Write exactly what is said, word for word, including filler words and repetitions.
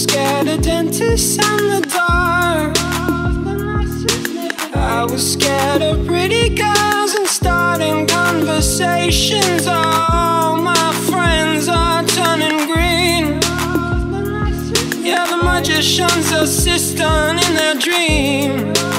scared of dentists and the dark. I was scared of pretty girls and starting conversations. All my friends are turning green. Yeah, the magician's assistant in their dream.